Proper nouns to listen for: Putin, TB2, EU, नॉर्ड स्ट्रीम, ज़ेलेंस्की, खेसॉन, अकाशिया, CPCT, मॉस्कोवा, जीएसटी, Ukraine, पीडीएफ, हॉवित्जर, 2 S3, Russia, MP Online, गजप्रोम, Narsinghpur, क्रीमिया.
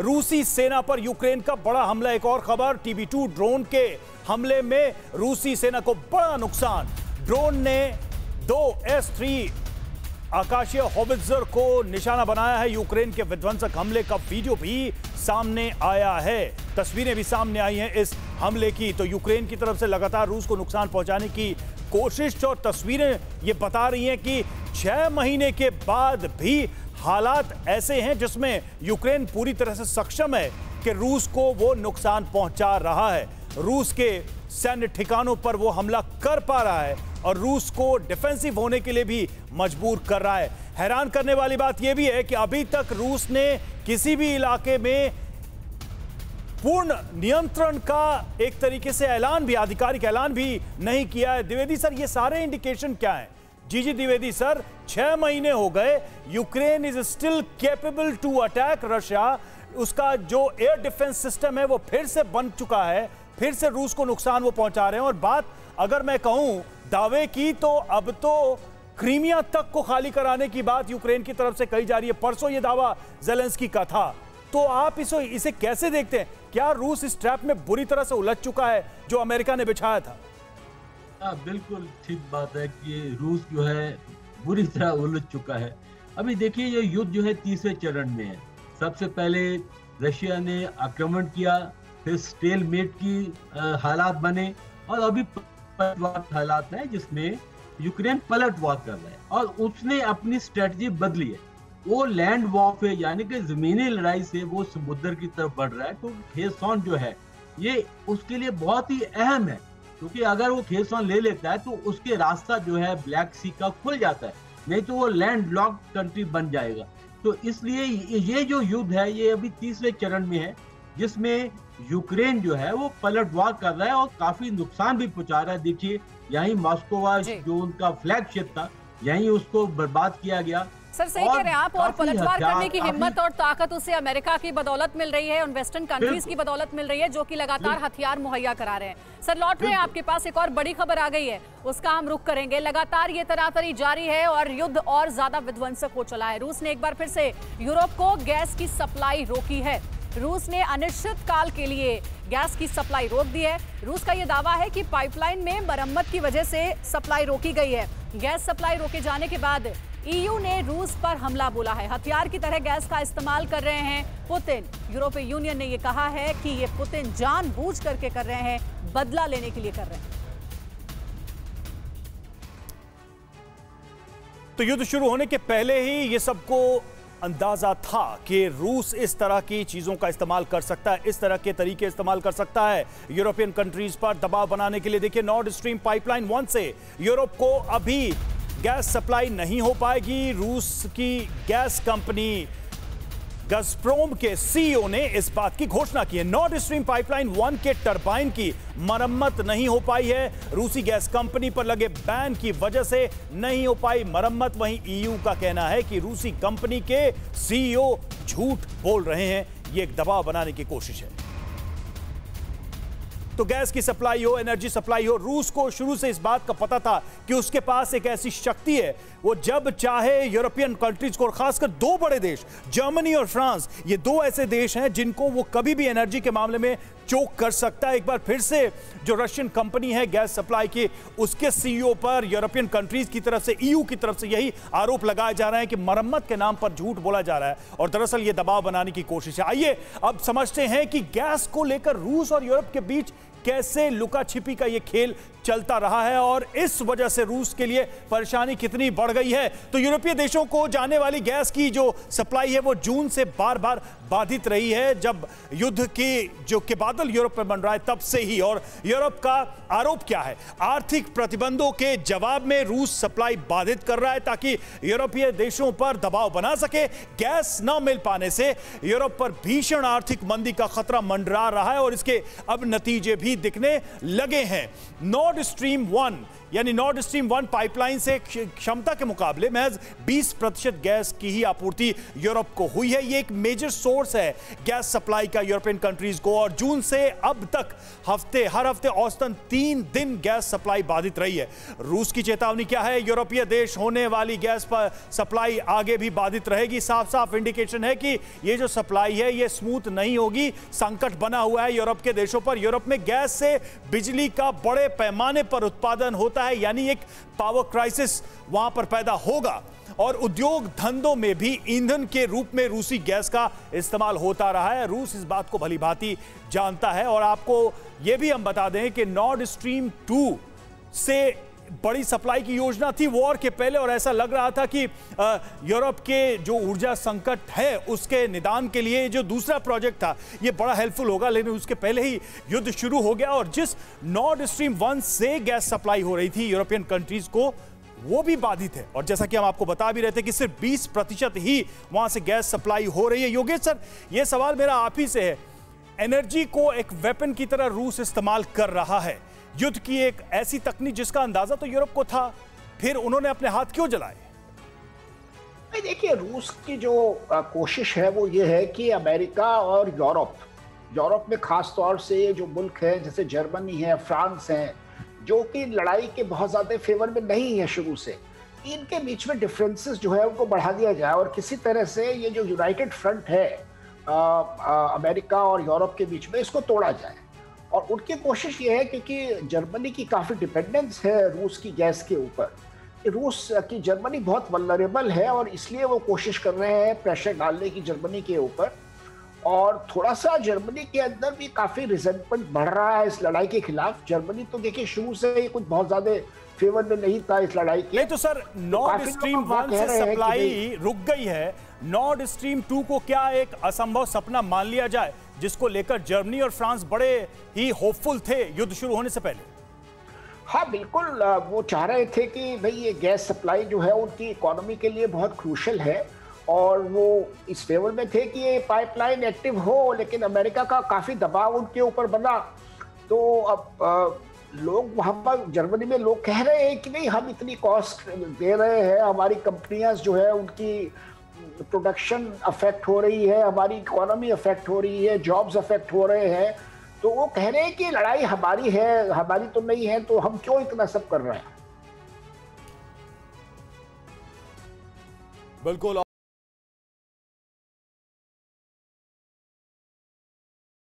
रूसी सेना पर यूक्रेन का बड़ा हमला। एक और खबर, TB2 ड्रोन के हमले में रूसी सेना को बड़ा नुकसान। ड्रोन ने 2 S3 आकाशीय हॉबिट्जर को निशाना बनाया है। यूक्रेन के विध्वंसक हमले का वीडियो भी सामने आया है, तस्वीरें भी सामने आई हैं इस हमले की। तो यूक्रेन की तरफ से लगातार रूस को नुकसान पहुंचाने की कोशिश, और तस्वीरें ये बता रही हैं कि 6 महीने के बाद भी हालात ऐसे हैं जिसमें यूक्रेन पूरी तरह से सक्षम है कि रूस को वो नुकसान पहुंचा रहा है। रूस के सैन्य ठिकानों पर वो हमला कर पा रहा है और रूस को डिफेंसिव होने के लिए भी मजबूर कर रहा है। हैरान करने वाली बात यह भी है कि अभी तक रूस ने किसी भी इलाके में पूर्ण नियंत्रण का एक तरीके से ऐलान भी, आधिकारिक ऐलान भी नहीं किया है। द्विवेदी सर, ये सारे इंडिकेशन क्या हैं? जी द्विवेदी सर, 6 महीने हो गए, Ukraine is still capable to attack Russia. उसका जो एयर डिफेंस सिस्टम है वो फिर से बन चुका है, फिर से रूस को नुकसान वो पहुंचा रहे हैं। और बात अगर मैं कहूं दावे की, तो अब तो क्रीमिया तक को खाली कराने की बात यूक्रेन की तरफ से कही जा रही है। परसों ये दावा ज़ेलेंस्की का था, तो आप इसे कैसे देखते हैं? क्या रूस इस ट्रैप में बुरी तरह से उलझ चुका है जो अमेरिका ने बिछाया था? बिल्कुल ठीक बात है कि रूस जो है बुरी तरह उलझ चुका है। अभी देखिए, ये युद्ध जो है तीसरे चरण में है। सबसे पहले रशिया ने आक्रमण किया, फिर स्टेलमेट की हालात बने, और अभी पलटवार हालात है जिसमें यूक्रेन पलटवार कर रहा है और उसने अपनी स्ट्रेटजी बदली है। वो लैंड वॉरफेयर यानी कि जमीनी लड़ाई से वो समुद्र की तरफ बढ़ रहा है। तो खेसॉन जो है ये उसके लिए बहुत ही अहम है, क्योंकि अगर वो खेसॉन ले लेता है तो उसके रास्ता जो है ब्लैक सी का खुल जाता है, नहीं तो वो लैंड लॉक्ड कंट्री बन जाएगा। तो इसलिए ये जो युद्ध है ये अभी तीसरे चरण में है, जिसमें यूक्रेन जो है वो पलटवार कर रहा है और काफी नुकसान भी पहुंचा रहा है। देखिए, यहीं मॉस्कोवा जो उनका फ्लैगशिप था, यहीं उसको बर्बाद किया गया। सर सही कह रहे हैं आप, और पलटवार करने की हिम्मत और ताकत उसे अमेरिका की बदौलत मिल रही है, उन वेस्टर्न कंट्रीज की बदौलत मिल रही है जो कि लगातार हथियार मुहैया करा रहे हैं। सर लौट रहे हैं आपके पास, एक और बड़ी खबर आ गई है, उसका हम रुख करेंगे। लगातार ये तरातरी जारी है और युद्ध और ज्यादा विध्वंसक हो चला है। रूस ने एक बार फिर से यूरोप को गैस की सप्लाई रोकी है। रूस ने अनिश्चित काल के लिए गैस की सप्लाई रोक दी है। रूस का ये दावा है कि पाइपलाइन में मरम्मत की वजह से सप्लाई रोकी गई है। गैस सप्लाई रोके जाने के बाद EU ने रूस पर हमला बोला है। हथियार की तरह गैस का इस्तेमाल कर रहे हैं पुतिन। यूरोपीय यूनियन ने ये कहा है कि ये पुतिन जानबूझ करके कर रहे हैं, बदला लेने के लिए कर रहे हैं। तो युद्ध शुरू होने के पहले ही ये सबको अंदाजा था कि रूस इस तरह की चीज़ों का इस्तेमाल कर सकता है, इस तरह के तरीके इस्तेमाल कर सकता है यूरोपियन कंट्रीज पर दबाव बनाने के लिए। देखिए, नॉर्ड स्ट्रीम पाइपलाइन 1 से यूरोप को अभी गैस सप्लाई नहीं हो पाएगी। रूस की गैस कंपनी गजप्रोम के CEO ने इस बात की घोषणा की है। नॉर्ड स्ट्रीम पाइपलाइन 1 के टरबाइन की मरम्मत नहीं हो पाई है। रूसी गैस कंपनी पर लगे बैन की वजह से नहीं हो पाई मरम्मत। वहीं EU का कहना है कि रूसी कंपनी के CEO झूठ बोल रहे हैं, ये एक दबाव बनाने की कोशिश है। तो गैस की सप्लाई हो, एनर्जी सप्लाई हो, रूस को शुरू से इस बात का पता था कि उसके पास एक ऐसी शक्ति है, वो जब चाहे यूरोपियन कंट्रीज को, और खासकर दो बड़े देश जर्मनी और फ्रांस, ये दो ऐसे देश हैं जिनको वो कभी भी एनर्जी के मामले में चोक कर सकता है। एक बार फिर से जो रशियन कंपनी है गैस सप्लाई की, उसके CEO पर यूरोपियन कंट्रीज की तरफ से, EU की तरफ से यही आरोप लगाया जा रहा है कि मरम्मत के नाम पर झूठ बोला जा रहा है, और दरअसल ये दबाव बनाने की कोशिश है। आइए अब समझते हैं कि गैस को लेकर रूस और यूरोप के बीच कैसे लुका छिपी का ये खेल चलता रहा है, और इस वजह से रूस के लिए परेशानी कितनी बढ़ गई है। तो यूरोपीय देशों को जाने वाली गैस की जो सप्लाई है वो जून से बार बार बाधित रही है, जब युद्ध की जो के बादल यूरोप पर बन रहा है तब से ही। और यूरोप का आरोप क्या है? आर्थिक प्रतिबंधों के जवाब में रूस सप्लाई बाधित कर रहा है ताकि यूरोपीय देशों पर दबाव बना सके। गैस न मिल पाने से यूरोप पर भीषण आर्थिक मंदी का खतरा मंडरा रहा है, और इसके अब नतीजे भी भी दिखने लगे हैं। नॉर्ड स्ट्रीम 1 पाइपलाइन से क्षमता के मुकाबले महज 20% गैस की ही आपूर्ति यूरोप को हुई है। ये एक मेजर सोर्स है गैस सप्लाई का यूरोपियन कंट्रीज को, और जून से अब तक हर हफ्ते औसतन 3 दिन गैस सप्लाई बाधित रही है। रूस की चेतावनी क्या है? यूरोपीय देश होने वाली गैस पर सप्लाई आगे भी बाधित रहेगी। साफ साफ इंडिकेशन है कि ये जो सप्लाई है ये स्मूथ नहीं होगी। संकट बना हुआ है यूरोप के देशों पर। यूरोप में गैस से बिजली का बड़े पैमाने पर उत्पादन होता है, यानी एक पावर क्राइसिस वहां पर पैदा होगा। और उद्योग धंधों में भी ईंधन के रूप में रूसी गैस का इस्तेमाल होता रहा है। रूस इस बात को भलीभांति जानता है। और आपको यह भी हम बता दें कि नॉर्ड स्ट्रीम 2 से बड़ी सप्लाई की योजना थी वॉर के पहले, और ऐसा लग रहा था कि यूरोप के जो ऊर्जा संकट है उसके निदान के लिए जो दूसरा प्रोजेक्ट था ये बड़ा हेल्पफुल होगा, लेकिन उसके पहले ही युद्ध शुरू हो गया। और जिस नॉर्ड स्ट्रीम 1 से गैस सप्लाई हो रही थी यूरोपियन कंट्रीज को, वो भी बाधित है। और जैसा कि हम आपको बता भी रहे थे कि सिर्फ 20% ही वहां से गैस सप्लाई हो रही है। योगेश सर, ये सवाल मेरा आप ही से है। एनर्जी को एक वेपन की तरह रूस इस्तेमाल कर रहा है, युद्ध की एक ऐसी तकनीक जिसका अंदाजा तो यूरोप को था, फिर उन्होंने अपने हाथ क्यों जलाए? देखिए, रूस की जो कोशिश है वो ये है कि अमेरिका और यूरोप में खास तौर से जो मुल्क हैं जैसे जर्मनी है, फ्रांस है, जो कि लड़ाई के बहुत ज़्यादा फेवर में नहीं है शुरू से, इनके बीच में डिफरेंसेस जो है उनको बढ़ा दिया जाए और किसी तरह से ये जो यूनाइटेड फ्रंट है अमेरिका और यूरोप के बीच में, इसको तोड़ा जाए। और उनकी कोशिश ये है, क्योंकि जर्मनी की काफ़ी डिपेंडेंस है रूस की गैस के ऊपर, रूस की जर्मनी बहुत वल्नरेबल है, और इसलिए वो कोशिश कर रहे हैं प्रेशर डालने की जर्मनी के ऊपर। और थोड़ा सा जर्मनी के अंदर भी काफ़ी रिजेंटमेंट बढ़ रहा है इस लड़ाई के खिलाफ। जर्मनी तो देखिए शुरू से ही कुछ बहुत ज़्यादा फेवर में नहीं था इस लड़ाई के। नहीं तो सर, नॉर्ड स्ट्रीम 1 से सप्लाई रुक गई है, नॉर्ड स्ट्रीम 2 को क्या एक असंभव सपना मान लिया जाए जिसको लेकर जर्मनी और फ्रांस बड़े ही होपफुल थे युद्ध शुरू होने से पहले? हाँ बिल्कुल, वो चाह रहे थे कि भाई ये गैस सप्लाई जो है उनकी इकोनॉमी के लिए बहुत क्रूशल है, और वो इस फेवर में थे कि ये पाइपलाइन एक्टिव हो। लेकिन अमेरिका का काफ़ी दबाव उनके ऊपर बना, तो अब लोग वहाँ पर जर्मनी में लोग कह रहे हैं कि नहीं, हम इतनी कॉस्ट दे रहे हैं, हमारी कंपनियाँ जो है उनकी प्रोडक्शन अफेक्ट हो रही है, हमारी इकोनॉमी अफेक्ट हो रही है, जॉब्स अफेक्ट हो रहे हैं, तो वो कह रहे हैं कि लड़ाई हमारी है, हमारी तो नहीं है, तो हम क्यों इतना सब कर रहे हैं। बिल्कुल।